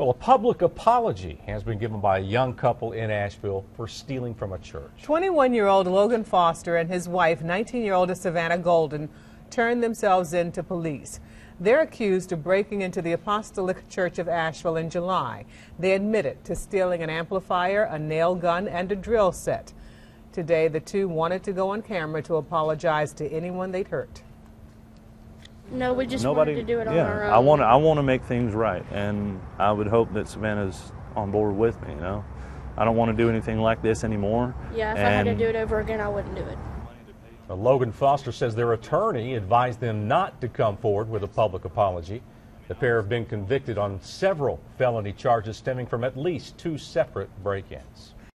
Well, a public apology has been given by a young couple in Asheville for stealing from a church. 21-year-old Logan Foster and his wife, 19-year-old Savannah Golden, turned themselves in to police. They're accused of breaking into the Apostolic Church of Asheville in July. They admitted to stealing an amplifier, a nail gun, and a drill set. Today, the two wanted to go on camera to apologize to anyone they'd hurt. No, we just wanted to do it on our own. I want to make things right, and I would hope that Savannah's on board with me, you know. I don't want to do anything like this anymore. Yeah, if I had to do it over again, I wouldn't do it. Logan Foster says their attorney advised them not to come forward with a public apology. The pair have been convicted on several felony charges stemming from at least two separate break-ins.